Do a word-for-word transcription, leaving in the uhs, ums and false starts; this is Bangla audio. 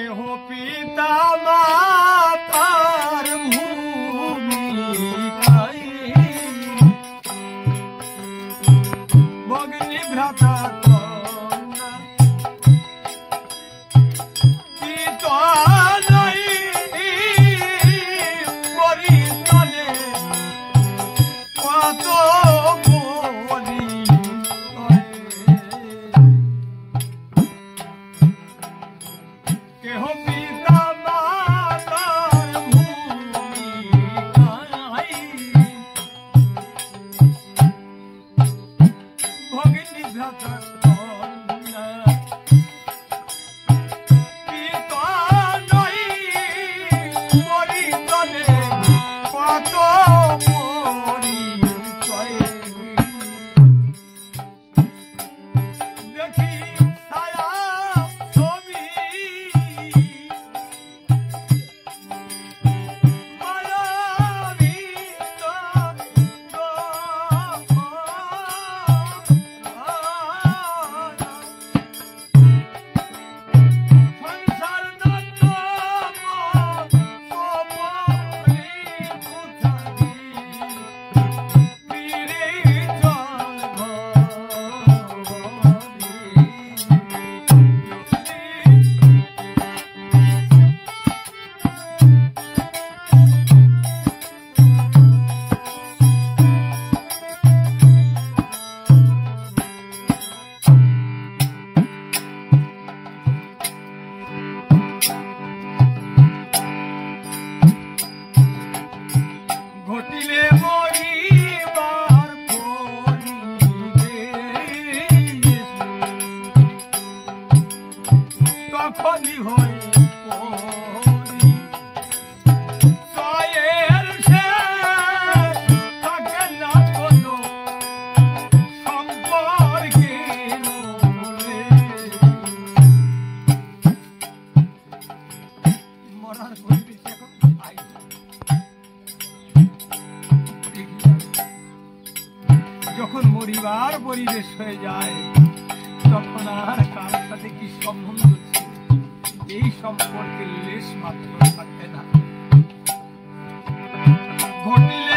के हो पिता मातार भूमि काई भगनी भ्राता পরিবেশ হয়ে যায় তখন আর কার সাথে কি সম্বন্ধ এই সম্পর্কে লেশ মাত্র থাকে না।